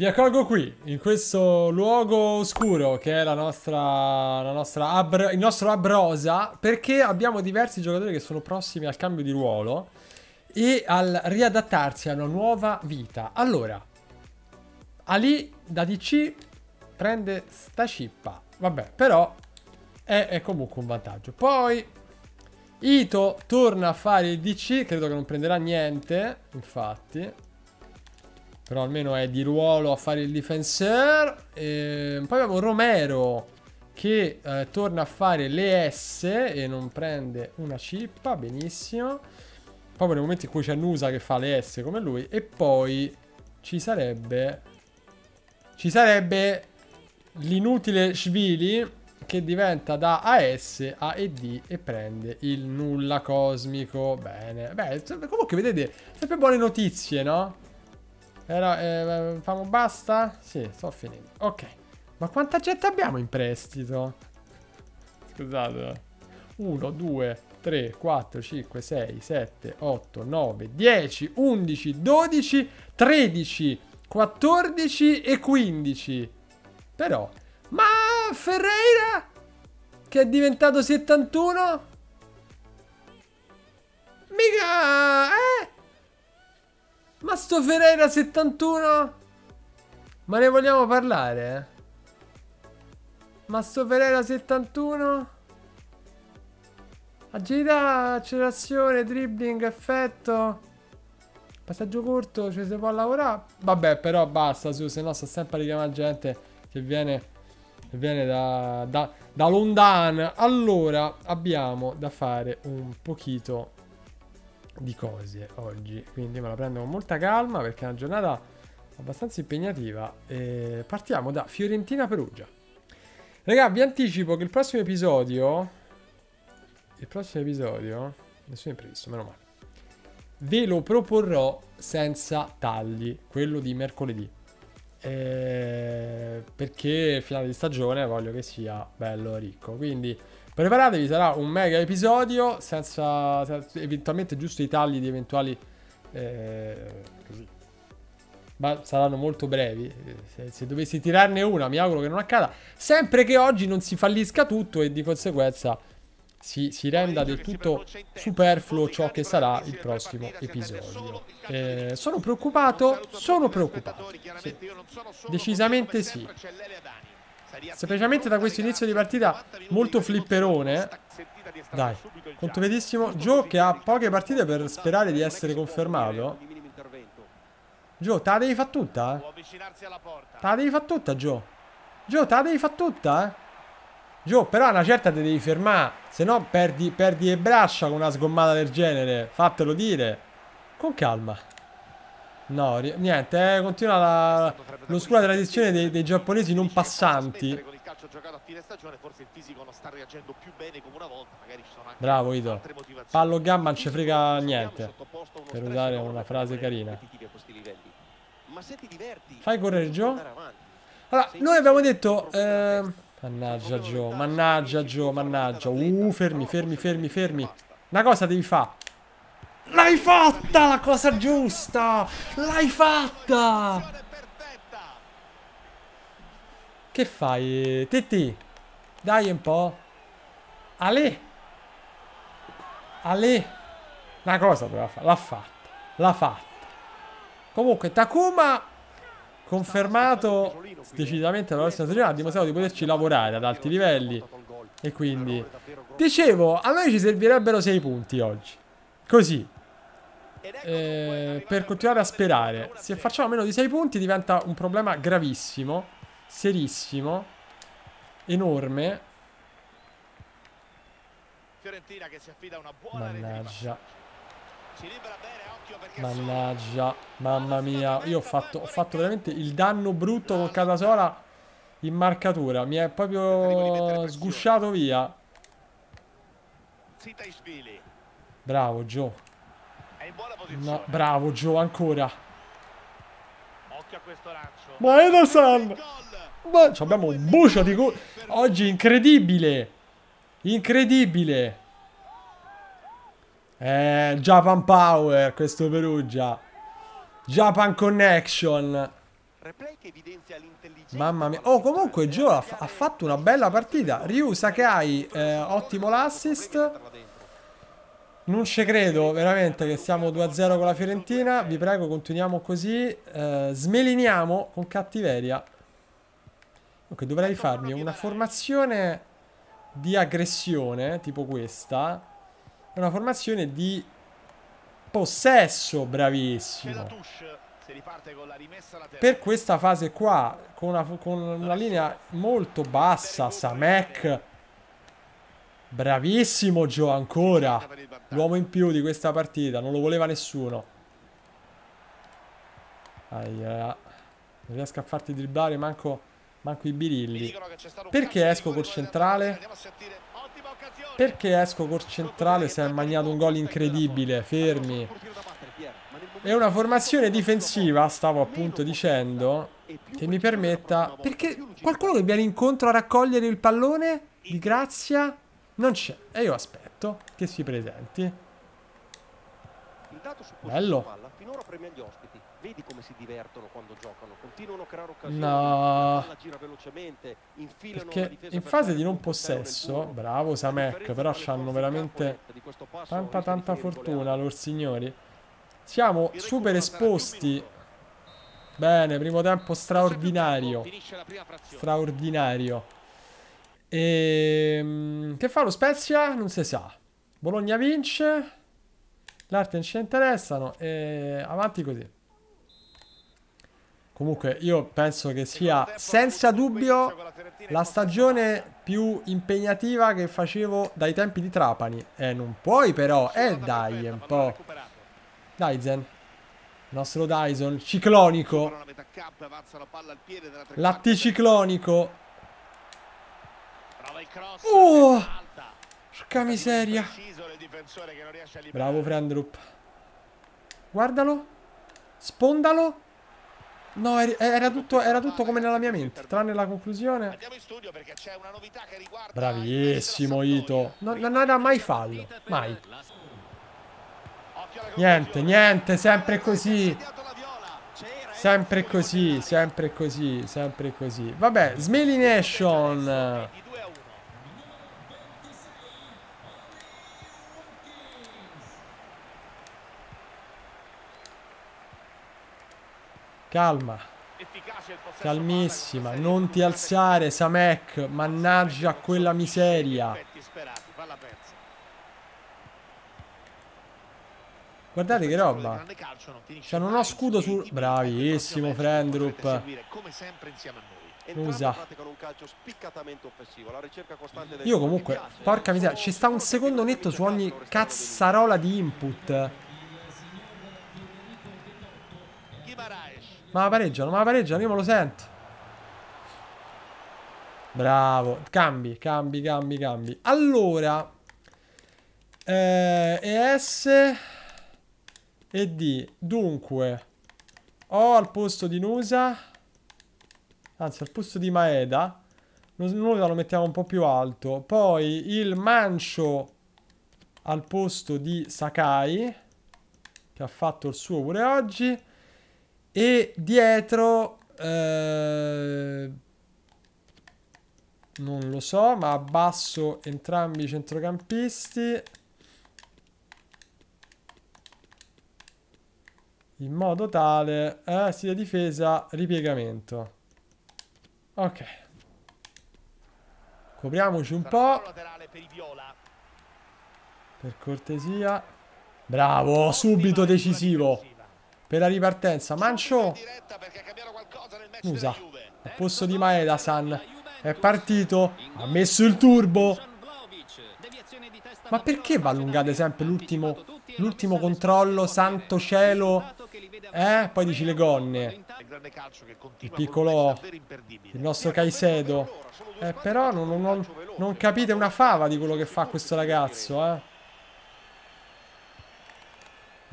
Vi accolgo qui, in questo luogo oscuro che è il nostro hub rosa, perché abbiamo diversi giocatori che sono prossimi al cambio di ruolo e al riadattarsi a una nuova vita. Allora, Ali da DC prende sta cippa, vabbè, però è comunque un vantaggio. Poi Ito torna a fare il DC, credo che non prenderà niente, infatti. Però almeno è di ruolo a fare il difensore. Poi abbiamo Romero che torna a fare le S e non prende una cippa. Benissimo. Poi per il momento in cui c'è Nusa che fa le S come lui. E poi ci sarebbe l'inutile Svili che diventa da AS a ED e prende il nulla cosmico. Bene. Beh, comunque vedete, sempre buone notizie, no? Famo basta? Sì, sto finendo. Ok. Ma quanta gente abbiamo in prestito? Scusate. 1, 2, 3, 4, 5, 6, 7, 8, 9, 10, 11, 12, 13, 14 e 15. Però. Ma Ferreira? Che è diventato 71? Mica! Ma sto Ferreira 71? Ma ne vogliamo parlare? Ma sto Ferreira 71? Agilità, accelerazione, dribbling, effetto, passaggio corto, ci si può lavorare. Vabbè, però basta, su, se no sta sempre a richiamare gente che viene da lontano. Allora, abbiamo da fare un pochino di cose oggi, quindi me la prendo con molta calma perché è una giornata abbastanza impegnativa. Partiamo da Fiorentina-Perugia. Raga, vi anticipo che il prossimo episodio nessun imprevisto, meno male, ve lo proporrò senza tagli, quello di mercoledì, perché finale di stagione voglio che sia bello ricco, quindi preparatevi, sarà un mega episodio senza eventualmente giusto i tagli di eventuali così. Ma saranno molto brevi, se dovessi tirarne una mi auguro che non accada, sempre che oggi non si fallisca tutto e di conseguenza si renda del tutto superfluo ciò che sarà il prossimo episodio. Sono preoccupato sì. Decisamente sì, specialmente da questo inizio di partita molto flipperone. Dai, controvedissimo Gio, che ha poche partite per sperare di essere confermato. Gio, te la devi fa tutta? Te la devi fa tutta, Gio? Gio, te la devi fa tutta, eh? Gio, però una certa te devi fermare, se no perdi e braccia con una sgommata del genere. Fatelo dire, con calma. No, niente, continua l'oscura tradizione dei giapponesi non passanti. Bravo Ito. Pallo gamba non ci frega niente, per usare una frase carina. Fai correre Gio. Allora, noi abbiamo detto Mannaggia Gio. Fermi. Una cosa devi fare. L'hai fatta la cosa giusta! L'hai fatta! Che fai? Titti! Dai un po'! Ale! Una cosa doveva fare! L'ha fatta! Comunque Takuma confermato decisamente la prossima stagione, ha dimostrato di poterci lavorare ad alti livelli. E quindi dicevo, a noi ci servirebbero 6 punti oggi. Così. Per continuare a sperare, se facciamo meno di 6 punti diventa un problema gravissimo, serissimo, enorme. Fiorentina che si affida a una buona Mannaggia. Mannaggia, mamma mia, io ho fatto veramente il danno brutto con Catasola in marcatura, mi è proprio sgusciato via. Bravo Gio. No, bravo Gio ancora. Occhio a questo lancio. Ma Edo-san! Ma abbiamo un bucio di gol oggi, incredibile. Incredibile. Japan Power questo Perugia. Japan Connection. Replay che evidenzia l'intelligenza. Mamma mia. Oh, comunque Gio ha fatto una bella partita. Ryu Sakai, ottimo l'assist. Non ci credo veramente che siamo 2-0 con la Fiorentina. Vi prego, continuiamo così. Smeliniamo con cattiveria. Ok, dovrei farmi una formazione di aggressione, tipo questa. Una formazione di possesso, bravissimo. Per questa fase qua, con una linea molto bassa, Samek. Bravissimo Gio, ancora l'uomo in più di questa partita. Non lo voleva nessuno. Aia. Non riesco a farti dribblare manco i birilli. Perché esco col centrale? Perché esco col centrale se ha mangiato un gol incredibile? Fermi. È una formazione difensiva, stavo appunto dicendo, che mi permetta... Perché qualcuno che viene incontro a raccogliere il pallone di grazia non c'è. E io aspetto che si presenti. Bello. No. Perché in fase di non possesso, bravo Samek, però c'hanno veramente tanta fortuna loro signori. Siamo super esposti. Bene, primo tempo straordinario. Straordinario. E... che fa lo Spezia? Non si sa. Bologna vince. L'arte non ci interessano. E avanti così. Comunque io penso che sia senza dubbio la stagione più impegnativa che facevo dai tempi di Trapani. Non puoi però. Dai, un po'. Dyson, il nostro Dyson, ciclonico, l'anticiclonico. Oh, porca miseria. Bravo Frendrup. Guardalo. Spondalo. No, era tutto come nella mia mente, tranne la conclusione. Bravissimo Ito. Non era mai fallo, mai. Niente, sempre così. Sempre così, sempre così, sempre così. Vabbè, Smelination. Calma. Calmissima, non ti alzare Samek, mannaggia quella miseria. Guardate che roba. Cioè non ho scudo sul... Bravissimo Frendrup. Usa. Io comunque... Porca miseria. Ci sta un secondo netto su ogni cazzarola di input. Ma la pareggiano. Io me lo sento. Bravo. Cambi. Allora. ES... e D, dunque ho al posto di Nusa, anzi al posto di Maeda, Nusa lo mettiamo un po' più alto, poi il Mancio al posto di Sakai, che ha fatto il suo pure oggi, e dietro non lo so, ma abbasso entrambi i centrocampisti in modo tale sia difesa, ripiegamento. Ok. Copriamoci un po'. Per cortesia. Bravo, subito decisivo. Per la ripartenza. Mancio. Scusa. Al posto di Maeda-san. È partito. Ha messo il turbo. Ma perché va allungate sempre l'ultimo controllo? Santo cielo. Poi dici le gonne. Il piccolo, il nostro Caicedo. Però non capite una fava di quello che fa questo ragazzo, È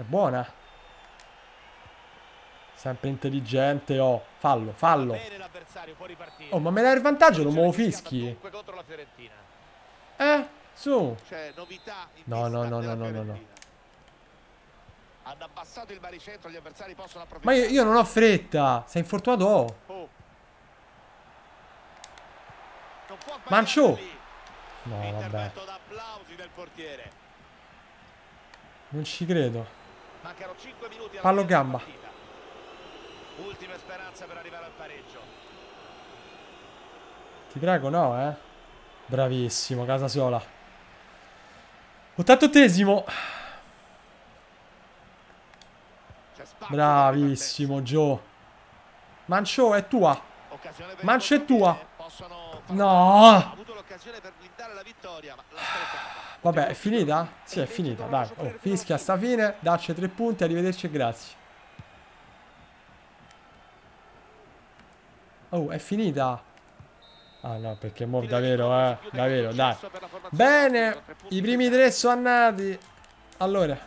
buona. Sempre intelligente, oh. Fallo. Oh, ma me l'ha il vantaggio, non me lo fischi. Su. No. Hanno abbassato il baricentro, gli avversari possono approfittare. Ma io non ho fretta. Sei infortunato. Oh. Mancio. No, vabbè. Non ci credo. Mancano 5 minuti. Pallo gamba. Ultima speranza per arrivare al pareggio. Ti prego, no, eh. Bravissimo, Casasola. 88esimo. Bravissimo, Joe. Mancio è tua. Mancio è tua. No. Vabbè, è finita? Sì, è finita. Dai, oh, fischia sta fine. Dacci 3 punti. Arrivederci e grazie. Oh, è finita. Ah no, perché mo' davvero, davvero, dai. Bene, i primi 3 sono andati. Allora,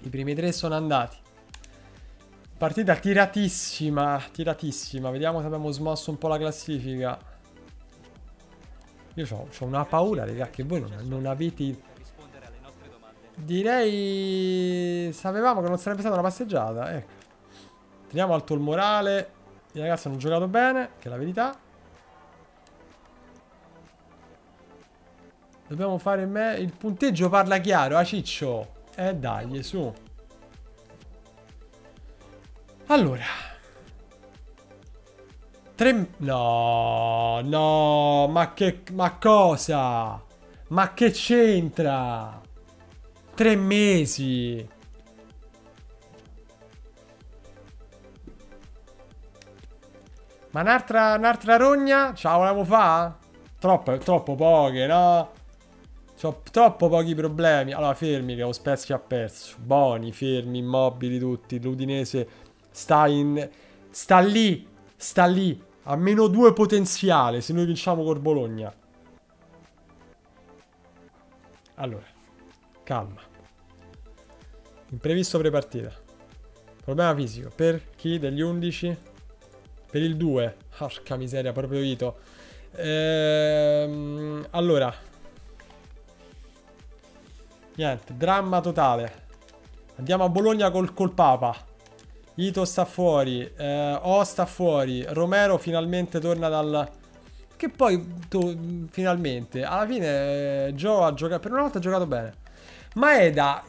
i primi 3 sono andati. Partita tiratissima, tiratissima. Vediamo se abbiamo smosso un po' la classifica. Io ho una paura, raga, che voi non avete. Direi sapevamo che non sarebbe stata una passeggiata, ecco. Teniamo alto il morale. I ragazzi hanno giocato bene, che è la verità. Dobbiamo fare il punteggio, parla chiaro, Ciccio. Dai, su. Allora. 3. No, no, ma che. Ma cosa? Ma che c'entra? 3 mesi. Ma un'altra rogna? Ce la volevamo fa? Troppo poche, no? C'ho troppo pochi problemi. Allora, fermi che lo Spezia ha perso. Buoni, fermi, immobili tutti. L'Udinese sta lì. A meno 2 potenziale se noi vinciamo col Bologna. Allora, calma. Imprevisto prepartita. Problema fisico. Per chi? Degli 11? Per il 2. Porca miseria, proprio Vito. Allora... niente, dramma totale. Andiamo a Bologna col Papa. Ito sta fuori, O sta fuori, Romero finalmente torna dal... Che poi, finalmente, alla fine Joe ha giocato, per una volta ha giocato bene. Maeda,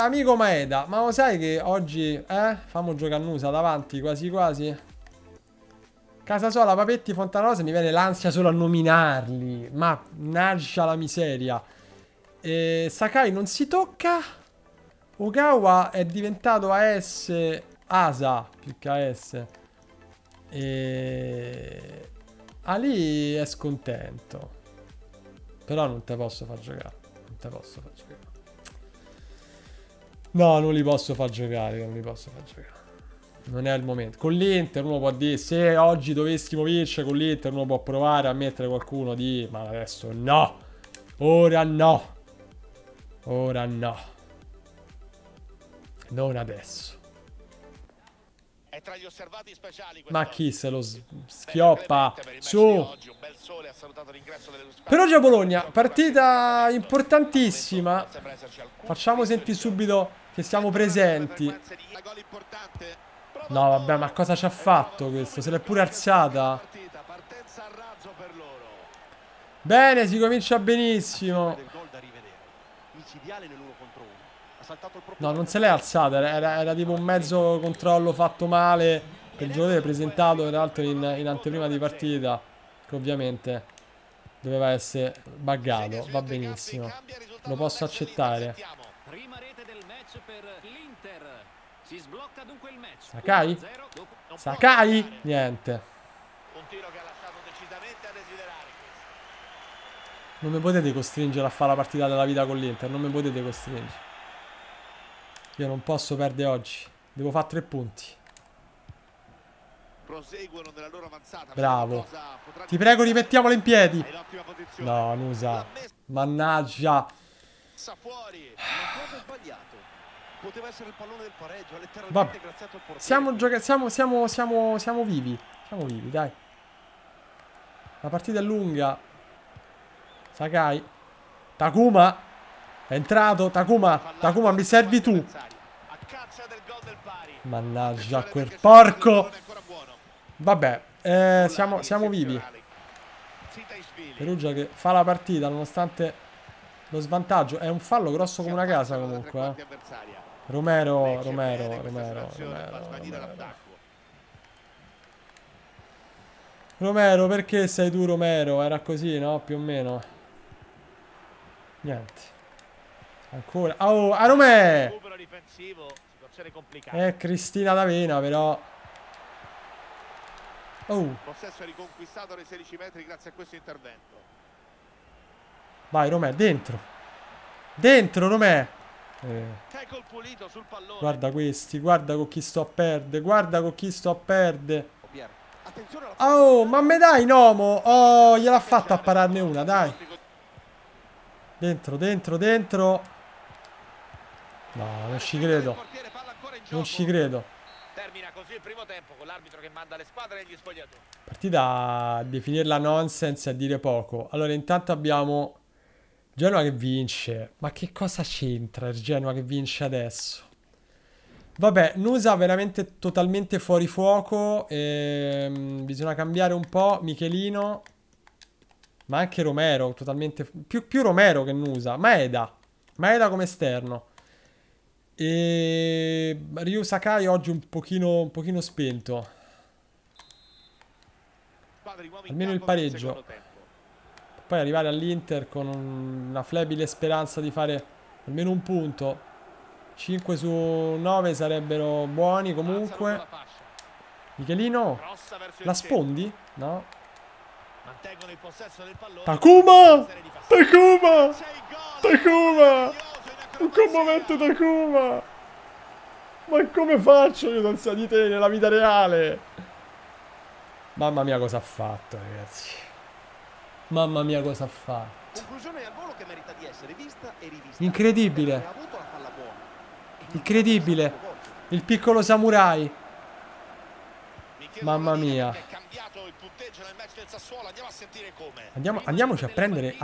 amico Maeda, ma lo sai che oggi, famo giocannusa davanti, quasi quasi? Casasola, Papetti, Fontanarose, mi viene l'ansia solo a nominarli. Ma, nascia la miseria. Sakai non si tocca. Ogawa è diventato AS Asa più che AS. Ali è scontento. Però non te posso far giocare. No, non li posso far giocare. Non è il momento. Con l'Inter uno può dire, se oggi dovessimo vincere con l'Inter uno può provare a mettere qualcuno di... Ma adesso no. Ora no. Non adesso. È tra gli osservati speciali. Ma chi se lo schioppa? Su. Perugia Bologna, partita importantissima. Facciamo sentire subito che siamo presenti. No, vabbè, ma cosa ci ha fatto questo? Se l'è pure alzata. Bene, si comincia benissimo. No, non se l'è alzata, era tipo un mezzo controllo fatto male. Che il giocatore presentato peraltro in anteprima di partita, che ovviamente doveva essere buggato. Va benissimo, lo posso accettare. Sakai? Niente. Non mi potete costringere a fare la partita della vita con l'Inter. Non mi potete costringere. Io non posso perdere oggi. Devo fare 3 punti. Bravo. Ti prego, rimettiamola in piedi. No, Nusa. Mannaggia. Vabbè. Siamo vivi. Siamo vivi, dai. La partita è lunga. Sakai, Takuma, È entrato Takuma. Takuma, mi servi tu. Mannaggia quel porco. Vabbè, siamo vivi. Perugia che fa la partita nonostante lo svantaggio. È un fallo grosso come una casa comunque, eh. Romero, perché sei tu Romero? Era così, no? Più o meno. Niente. Ancora. Oh, Aromè! Cristina D'Avena però. Oh. Possesso riconquistato nei 16 metri grazie a questo intervento. Vai Romè, dentro. Dentro Romè. Tackle pulito sul pallone. Guarda questi, guarda con chi sto a perdere, guarda con chi sto a perdere. Oh, ma me dai Nomo? Oh, gliel'ha fatta a pararne una, dai. Dentro, dentro, dentro. No, non ci credo. Non ci credo. Termina così il primo tempo con l'arbitro che manda le squadre negli spogliatoi. Partita a definirla nonsense, a dire poco. Allora, intanto abbiamo Genoa che vince. Ma che cosa c'entra il Genoa che vince adesso? Vabbè, Nusa veramente totalmente fuori fuoco. Bisogna cambiare un po'. Michelino. Ma anche Romero, totalmente... Più Romero che Nusa. Maeda. Maeda come esterno. E... Ryu Sakai oggi un pochino spento. Almeno il pareggio. Poi arrivare all'Inter con una flebile speranza di fare almeno un punto. 5 su 9 sarebbero buoni comunque. Michelino, la spondi? No. Takuma! Takuma! Takuma! In quel momento Takuma! Ma come faccio io ad ansia di te nella vita reale? Mamma mia cosa ha fatto ragazzi. Mamma mia cosa ha fatto. Incredibile. Incredibile. Il piccolo samurai. Mamma mia. Andiamoci a prendere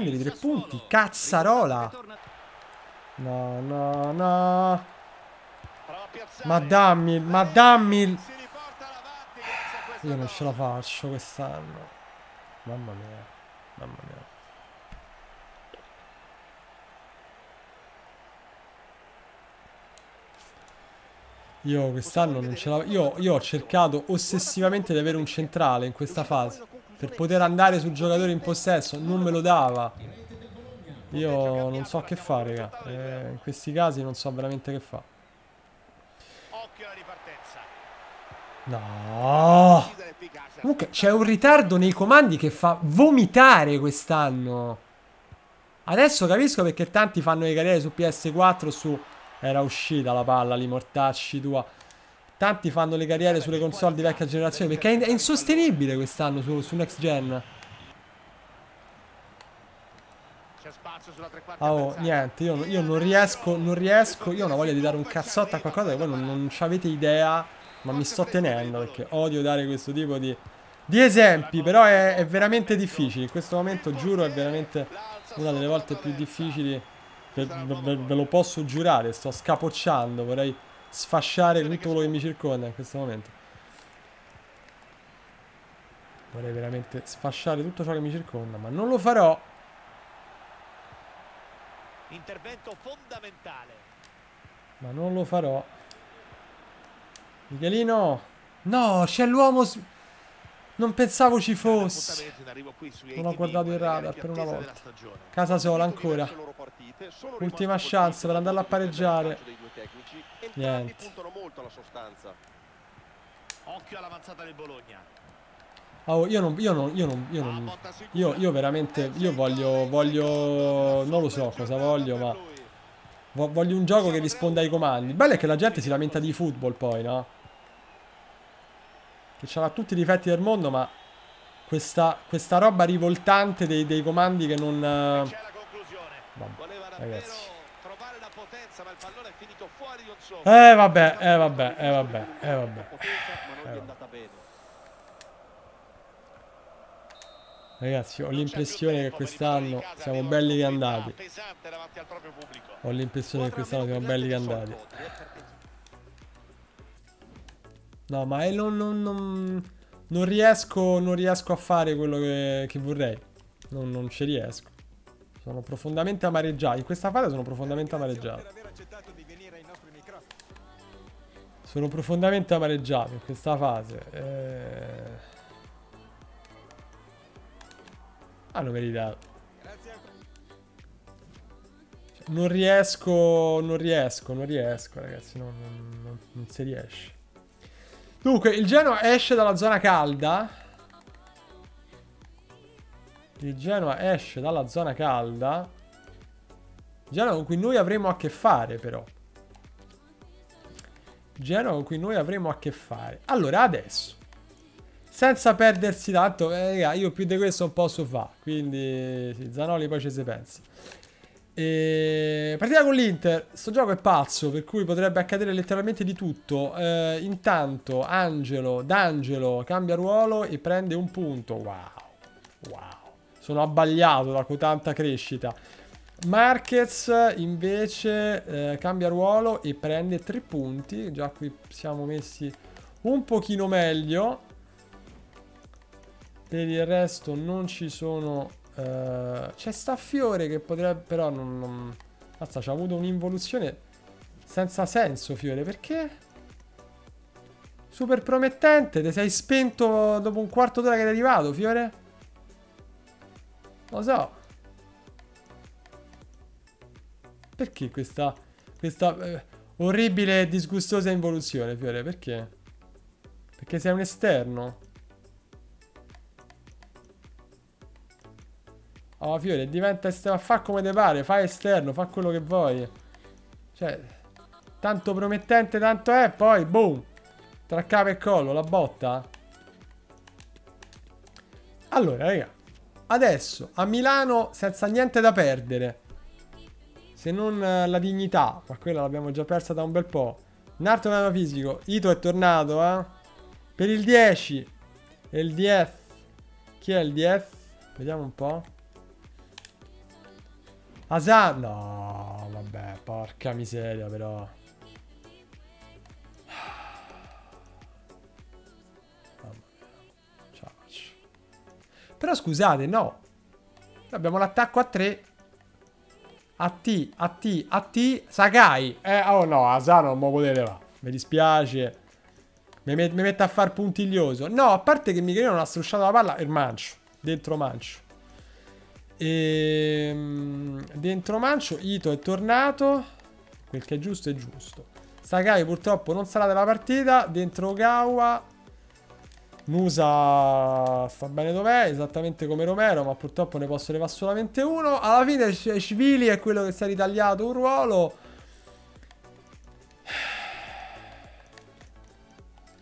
i 3 punti. Cazzarola. No, no, no. Ma dammi. Io non ce la faccio quest'anno. Mamma mia. Mamma mia. Io quest'anno non ce la... Io ho cercato ossessivamente di avere un centrale in questa fase per poter andare sul giocatore in possesso. Non me lo dava. Io non so che fare, raga. In questi casi non so veramente che fa. No. Comunque c'è un ritardo nei comandi che fa vomitare quest'anno. Adesso capisco perché tanti fanno le carriere su PS4 su... Era uscita la palla lì, mortacci tua. Tanti fanno le carriere sulle console di vecchia generazione perché è insostenibile quest'anno su next gen. Oh, niente, io non riesco. Io ho una voglia di dare un cazzotto a qualcosa che voi non ci avete idea. Ma mi sto tenendo perché odio dare questo tipo di esempi. Però è veramente difficile. In questo momento, giuro, è veramente una delle volte più difficili. Ve lo posso giurare, sto scapocciando, vorrei sfasciare tutto quello che mi circonda in questo momento. Vorrei veramente sfasciare tutto ciò che mi circonda, ma non lo farò. Intervento fondamentale. Ma non lo farò. Michelino! No, c'è l'uomo... Non pensavo ci fosse. Non ho guardato il radar per una volta. Casasola ancora. Ultima chance per andarla a pareggiare. Niente. Oh, io veramente... Io voglio... Non lo so cosa voglio, ma... Voglio un gioco che risponda ai comandi. Il bello è che la gente si lamenta di football poi, no? Che c'ha tutti i difetti del mondo, ma questa roba rivoltante dei comandi che non... Ragazzi. Vabbè. Ragazzi, ho l'impressione che quest'anno siamo belli che andati. Ho l'impressione che quest'anno siamo belli che andati. No, ma io non riesco a fare quello che vorrei. Non ci riesco. Sono profondamente amareggiato. In questa fase sono profondamente amareggiato. Sono profondamente amareggiato in questa fase. Hanno meritato. Cioè, non riesco, ragazzi. Non si riesce. Dunque, il Genoa esce dalla zona calda. Il Genoa esce dalla zona calda. Genoa con cui noi avremo a che fare, però. Genoa con cui noi avremo a che fare. Allora, adesso, senza perdersi tanto, raga, io più di questo non posso fare, quindi sì, Zanoli poi ci si pensa. E... partita con l'Inter, sto gioco è pazzo, per cui potrebbe accadere letteralmente di tutto. Intanto D'Angelo cambia ruolo e prende un punto. Wow, sono abbagliato da tanta crescita. Marquez invece cambia ruolo e prende 3 punti. Già qui siamo messi un pochino meglio. Per il resto non ci sono... c'è Staffiore che potrebbe... però non... Mazza, c'ha avuto un'involuzione senza senso, Fiore, perché? Super promettente, ti sei spento dopo un quarto d'ora che è arrivato, Fiore? Lo so. Perché questa orribile e disgustosa involuzione, Fiore? Perché? Perché sei un esterno? Oh, Fiore, diventa esterno, fa come te pare, fa esterno, fa quello che vuoi. Cioè, tanto promettente, tanto è, poi, boom, tra capo e collo, la botta. Allora, raga, adesso, a Milano, senza niente da perdere. Se non la dignità, ma quella l'abbiamo già persa da un bel po'. Nardo è andato fisico, Ito è tornato, eh? Per il 10. E il 10. Chi è il 10? Vediamo un po'. Asan, no, vabbè, porca miseria, però. Ciao. Però scusate, no. Abbiamo l'attacco a 3. A T, Sakai. Oh no, Asan non mi potete va. Mi dispiace. Mi metto a far puntiglioso. No, a parte che Michelino non ha strusciato la palla. Il Mancio, dentro Mancio. Dentro Mancio, Ito è tornato. Quel che è giusto è giusto. Sakai purtroppo non sarà della partita. Dentro Ogawa. Nusa sta bene dov'è, esattamente come Romero, ma purtroppo ne posso levare solamente uno. Alla fine Civili è quello che si è ritagliato un ruolo.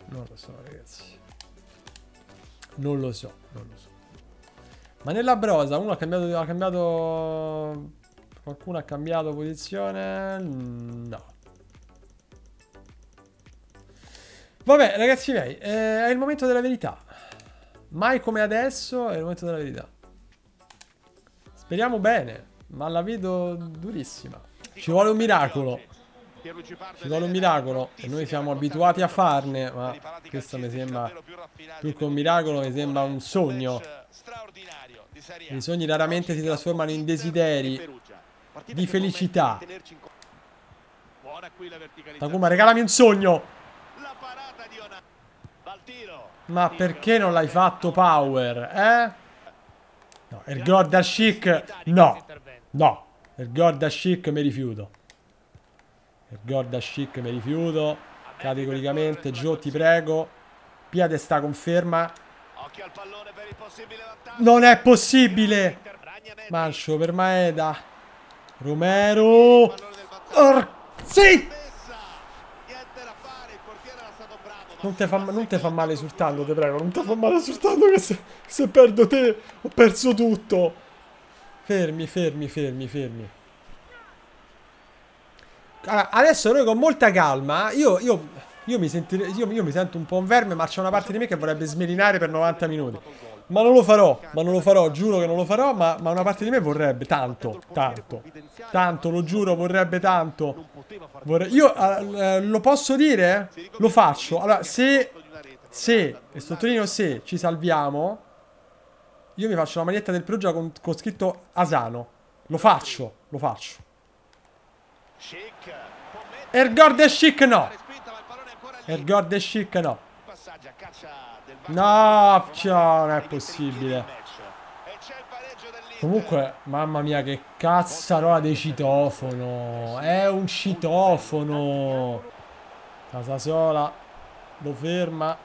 Non lo so, ragazzi. Non lo so. Ma nella brosa uno ha cambiato... Qualcuno ha cambiato posizione? No. Vabbè, ragazzi miei, è il momento della verità. Mai come adesso è il momento della verità. Speriamo bene, ma la vedo durissima. Ci vuole un miracolo. Ci vuole un miracolo. E noi siamo abituati a farne, ma questo mi sembra... più che un miracolo, mi sembra un sogno. I sogni raramente si trasformano in desideri di felicità. Takuma, regalami un sogno. Ma perché non l'hai fatto, Power? No, Ergor da Chic. No, Ergor da Chic mi rifiuto. Categoricamente. Gio, ti prego, Piade sta conferma. Non è possibile. Mancio per Maeda. Romero. Sì. Non te fa male sul tanto, te prego. Non te fa male sul tanto, che se perdo te ho perso tutto. Fermi. Allora, adesso noi con molta calma. Io mi sento un po' un verme, ma c'è una parte di me che vorrebbe smelinare per 90 minuti. Ma non lo farò, giuro che non lo farò, ma una parte di me vorrebbe tanto, lo giuro, vorrebbe tanto. Io lo posso dire? Lo faccio. Allora, se, e sottolineo se, ci salviamo, io mi faccio la maglietta del Perugia con scritto Asano. Lo faccio. Ergord e Schick no. No, non è possibile. Comunque, mamma mia, che cazzarola di citofono. È un citofono. Casasola lo ferma,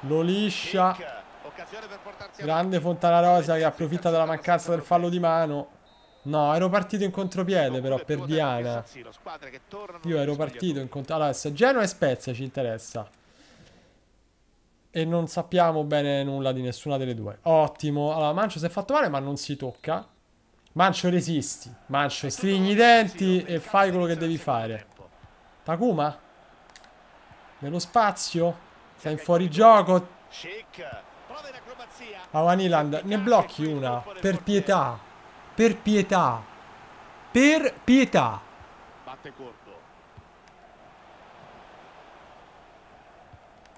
lo liscia. Grande Fontanarosa che approfitta della mancanza del fallo di mano. No, ero partito in contropiede però per Diana. Io ero partito in contropiede. Allora, se Genoa e Spezia ci interessa. E non sappiamo bene nulla di nessuna delle due. Ottimo. Allora, Mancio si è fatto male ma non si tocca. Mancio resisti. Mancio stringi i denti e fai quello che devi fare. Takuma? Nello spazio? Sei in fuorigioco. Avaniland, ne blocchi una. Per pietà. Batte corto.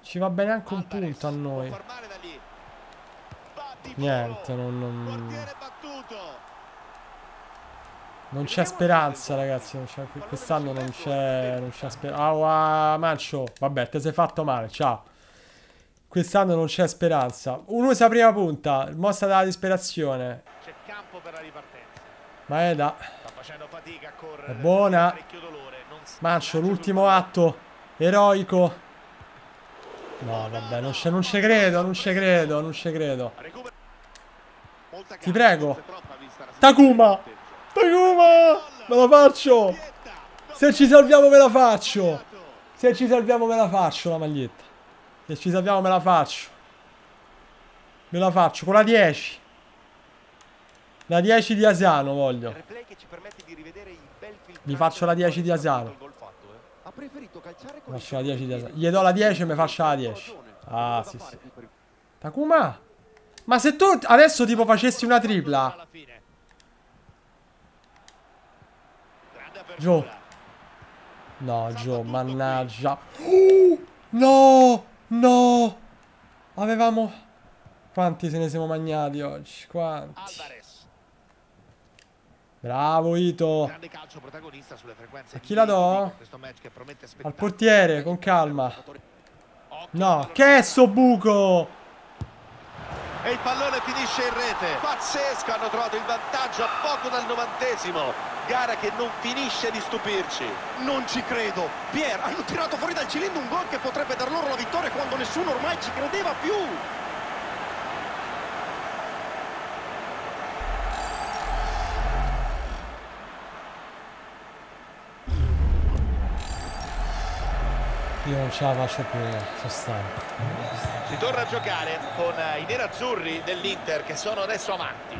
Ci va bene anche un punto a noi. Niente, non c'è speranza, ragazzi. Quest'anno non c'è speranza. Ah, Mancio. Vabbè, te sei fatto male. Ciao. Quest'anno non c'è speranza. Un'usa prima punta. Mossa dalla disperazione. C'è campo per la ripartenza. Maeda. Sta facendo fatica a correre. È buona. Mancio, l'ultimo atto. Eroico. No, vabbè, non ci credo. Ti prego. Takuma! Me la faccio! Se ci salviamo me la faccio la maglietta. Me la faccio con la 10. La 10 di Asano voglio. Mi faccio la 10 di Asano. Faccio la 10 di Asano. Gli do la 10 e mi faccia la 10. Ah, sì. Takuma! Ma se tu adesso tipo facessi una tripla. Gio, mannaggia. No. Avevamo. Quanti se ne siamo magnati oggi? Quanti? Bravo Ito. A chi la do? Al portiere, con calma. No, che è sto buco? E il pallone finisce in rete. Pazzesco, hanno trovato il vantaggio a poco dal 90°. Gara che non finisce di stupirci. Non ci credo. Pier, hanno tirato fuori dal cilindro un gol che potrebbe dar loro la vittoria quando nessuno ormai ci credeva più. Io non ce la faccio più, sono stanco. Si torna a giocare con i nerazzurri dell'Inter che sono adesso avanti.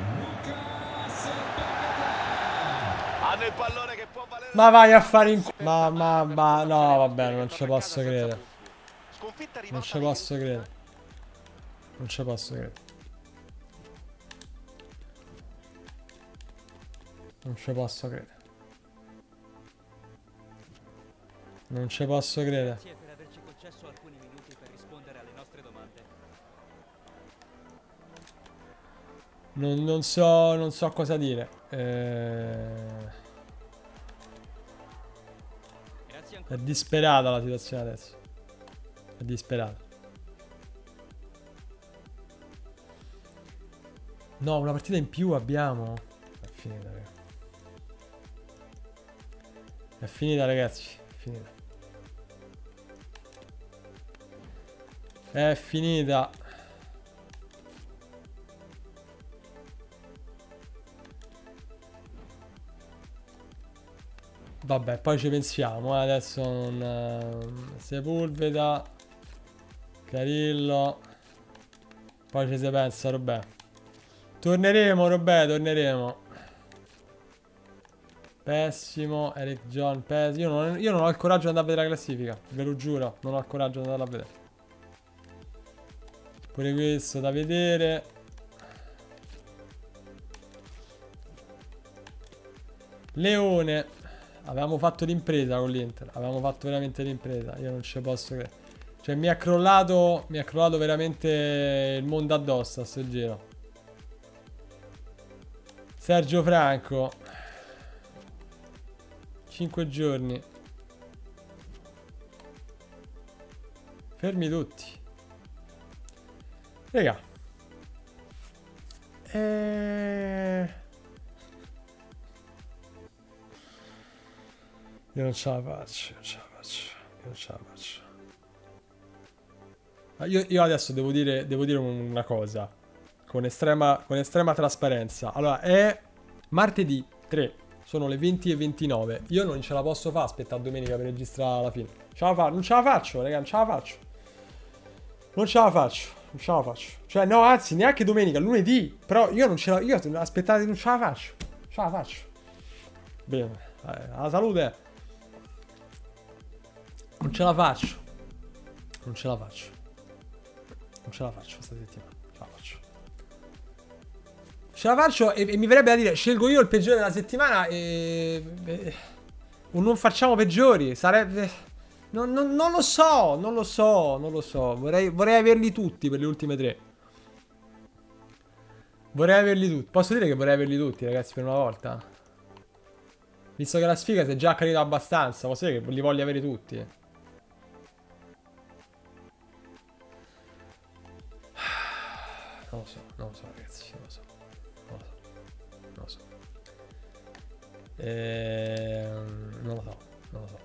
Hanno il pallone che può valere. Ma vai a fare in culo. Ma no, vabbè, Non ci posso credere. Grazie per averci concesso alcuni minuti per rispondere alle nostre domande. Non so cosa dire. È disperata la situazione adesso. È disperata. No, una partita in più abbiamo. È finita, ragazzi. È finita. Vabbè, poi ci pensiamo. Adesso non... Sepulveda, Carillo. Poi ci si pensa, Robè. Torneremo. Pessimo. Eric John, pessimo. Io non ho il coraggio di andare a vedere la classifica. Ve lo giuro, non ho il coraggio di andare a vedere. Pure questo da vedere. Leone. Avevamo fatto l'impresa con l'Inter. Avevamo fatto veramente l'impresa. Io non ci posso credere. Cioè mi ha crollato veramente il mondo addosso a sto giro. Sergio Franco. 5 giorni. Fermi tutti. Raga. Io non ce la faccio, io non ce la faccio. Ma io adesso devo dire una cosa, con estrema trasparenza. Allora, è martedì 3, sono le 20:29. Io non ce la posso fare, aspetta domenica per registrare la fine. Non ce la faccio, raga. Cioè, no, anzi, neanche domenica, lunedì. Però io non ce la... Io, aspettate, non ce la faccio. Bene. La salute. Non ce la faccio questa settimana. Ce la faccio e mi verrebbe da dire scelgo io il peggiore della settimana o non facciamo peggiori. Sarebbe non lo so. Vorrei averli tutti per le ultime tre. Posso dire che vorrei averli tutti, ragazzi, per una volta. Visto che la sfiga si è già accarita abbastanza, posso dire che li voglio avere tutti. Non lo so.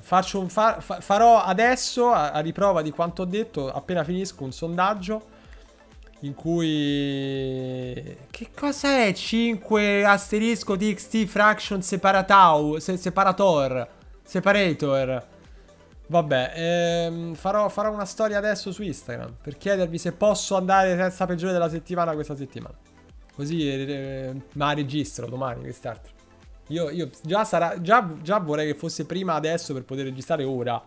Faccio un farò adesso, a riprova di quanto ho detto, appena finisco, un sondaggio. In cui... Che cosa è? 5 asterisco txt fraction separator. Vabbè, farò una storia adesso su Instagram per chiedervi se posso andare senza peggiore della settimana questa settimana. Così ma registro domani quest'altro. Io già vorrei che fosse prima adesso per poter registrare ora,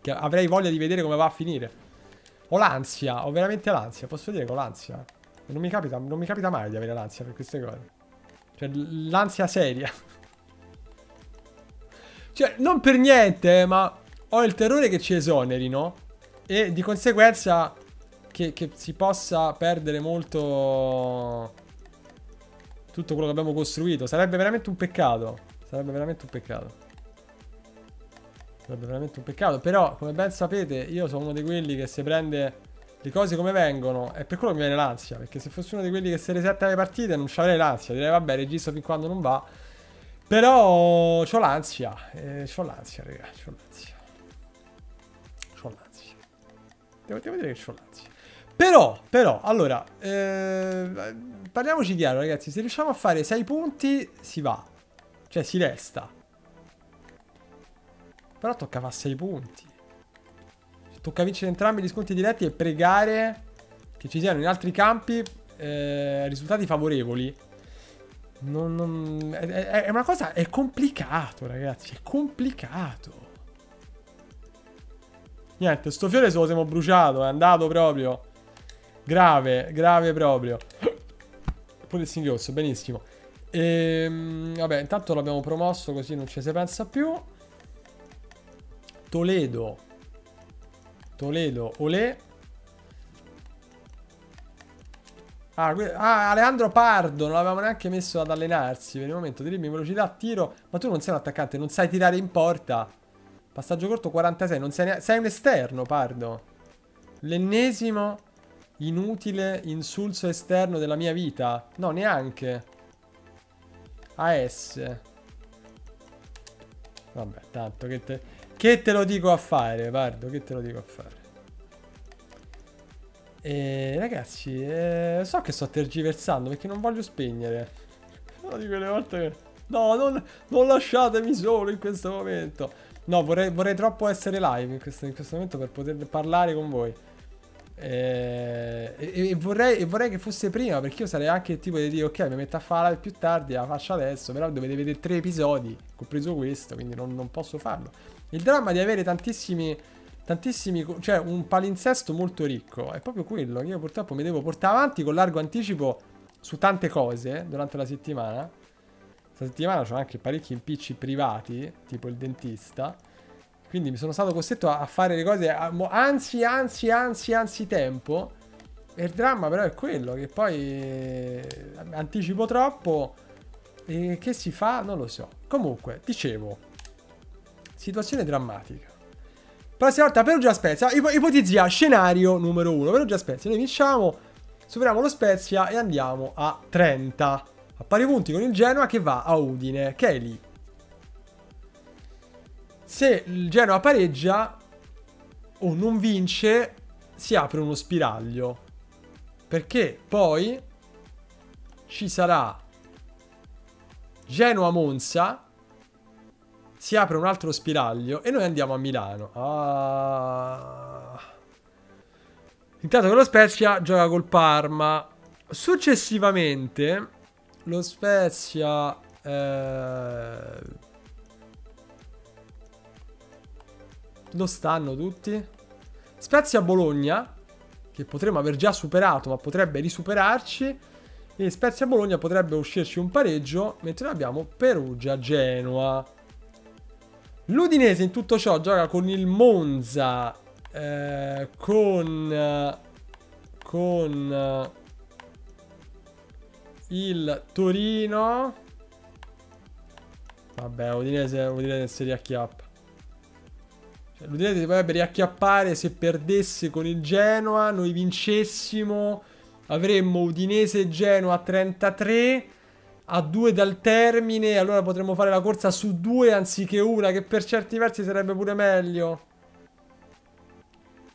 che avrei voglia di vedere come va a finire. Ho l'ansia, ho veramente l'ansia, posso dire che ho l'ansia. Non mi capita mai di avere l'ansia per queste cose. Cioè, l'ansia seria. Cioè, non per niente, ma ho il terrore che ci esonerino. E di conseguenza che si possa perdere molto tutto quello che abbiamo costruito. Sarebbe veramente un peccato. Però, come ben sapete, io sono uno di quelli che se prende le cose come vengono. È per quello che mi viene l'ansia, perché se fossi uno di quelli che se resetta le partite non c'avrei l'ansia. Direi vabbè, registro fin quando non va. Però c'ho l'ansia, raga, c'ho l'ansia. Devo dire che c'ho l'ansia. Però, allora, parliamoci chiaro, ragazzi. Se riusciamo a fare 6 punti si va. Cioè si resta. Però tocca fare 6 punti. Tocca vincere entrambi gli scontri diretti e pregare che ci siano in altri campi risultati favorevoli. È una cosa... È complicato, ragazzi. È complicato. Niente, sto fiore se lo siamo bruciato. È andato proprio. Grave proprio. Pure il singhiozzo, benissimo. Vabbè, intanto l'abbiamo promosso così non ci si pensa più. Toledo, olè. Alejandro Pardo, non l'avevamo neanche messo ad allenarsi per il momento. Dribbling, velocità, tiro. Ma tu non sei un attaccante, non sai tirare in porta. Passaggio corto 46, non sei neanche... Sei un esterno, Pardo. L'ennesimo inutile insulso esterno della mia vita. No, neanche. AS. Vabbè, tanto che te... Che te lo dico a fare, Pardo, ragazzi, so che sto tergiversando perché non voglio spegnere. Una di quelle volte che... No, non lasciatemi solo in questo momento. No, vorrei troppo essere live in questo momento per poter parlare con voi. E vorrei che fosse prima, perché io sarei anche il tipo di dire ok, mi metto a fare più tardi, la faccio adesso. Però dovete vedere 3 episodi, compreso questo, quindi non posso farlo. Il dramma di avere tantissimi Tantissimi, cioè un palinsesto molto ricco. È proprio quello che io purtroppo mi devo portare avanti con largo anticipo su tante cose durante la settimana. Questa settimana c'ho anche parecchi impicci privati, tipo il dentista. Quindi mi sono stato costretto a fare le cose anzi tempo. E il dramma però è quello, che poi anticipo troppo. E che si fa? Non lo so. Comunque, dicevo, situazione drammatica. Prossima volta Perugia Spezia, ipotizia scenario numero 1. Perugia Spezia, noi vinciamo, superiamo lo Spezia e andiamo a 30. A pari punti con il Genoa che va a Udine, che è lì. Se il Genoa pareggia o non vince, si apre uno spiraglio. Perché poi ci sarà Genoa-Monza, si apre un altro spiraglio e noi andiamo a Milano. Ah. Intanto che lo Spezia gioca col Parma. Successivamente lo Spezia lo stanno tutti. Spezia-Bologna, che potremmo aver già superato ma potrebbe risuperarci. E Spezia-Bologna potrebbe uscirci un pareggio, mentre noi abbiamo Perugia-Genoa. L'Udinese in tutto ciò gioca con il Monza, con il Torino. Vabbè, Udinese si riacchiappa. Cioè, l'Udinese dovrebbe riacchiappare se perdesse con il Genoa, noi vincessimo. Avremmo Udinese e Genoa a 33, a 2 dal termine, allora potremmo fare la corsa su 2 anziché una, che per certi versi sarebbe pure meglio.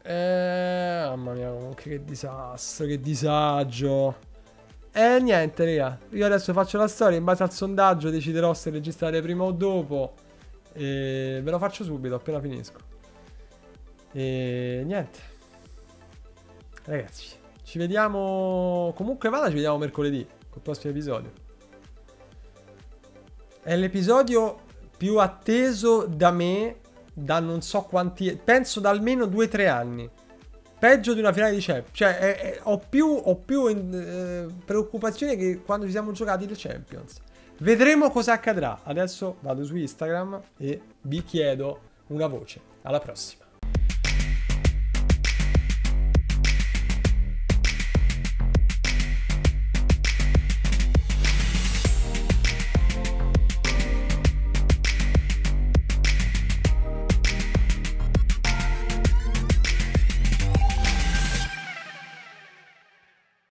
Mamma mia, comunque che disastro, che disagio. Niente, raga, io adesso faccio la storia, in base al sondaggio deciderò se registrare prima o dopo. Ve lo faccio subito, appena finisco. Niente. Ragazzi, ci vediamo, comunque vada, ci vediamo mercoledì col prossimo episodio. È l'episodio più atteso da me da non so quanti, penso da almeno 2-3 anni. Peggio di una finale di Champions. Cioè ho più preoccupazione che quando ci siamo giocati le Champions. Vedremo cosa accadrà. Adesso vado su Instagram e vi chiedo una voce. Alla prossima.